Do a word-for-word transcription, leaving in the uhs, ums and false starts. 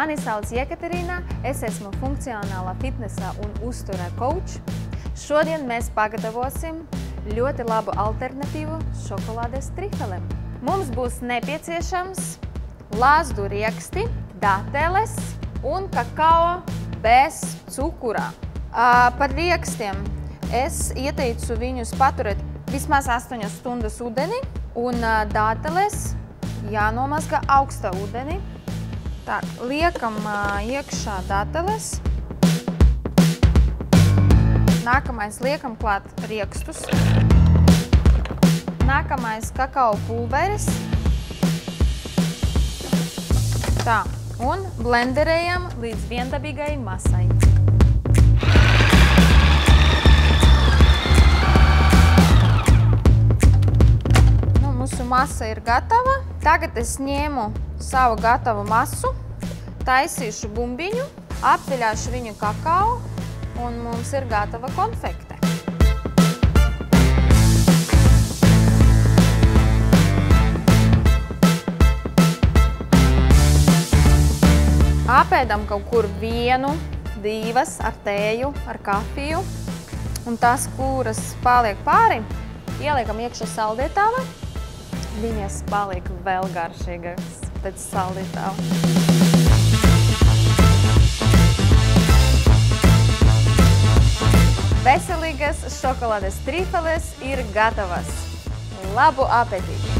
Mani sauc Jekaterīna, es esmu funkcionālā fitnesa un uzturā coach. Šodien mēs pagatavosim ļoti labu alternatīvu šokolādes trifelēm. Mums būs nepieciešams lazdu rieksti, dateles un kakao bez cukura. Par riekstiem es ieteicu viņus paturēt vismaz astoņas stundas ūdeni, un dateles jānomazga augstā ūdeni. Tā, liekam iekšā dateles. Nākamais liekam klāt riekstus. Nākamais kakao pulveris. Tā, un blenderējam līdz viendabīgai masai. Masa ir gatava. Tagad es ņēmu savu gatavu masu, taisīšu bumbiņu, apviļāšu viņu kakao un mums ir gatava konfekte. Apēdam kaut kur vienu, divas ar tēju, ar kafiju, un tās, kuras paliek pāri, ieliekam iekšā saldētāvā. Viņas paliek vēl garšīgākas pēc saldētāva. Veselīgas šokolādes trifeles ir gatavas. Labu apetīti!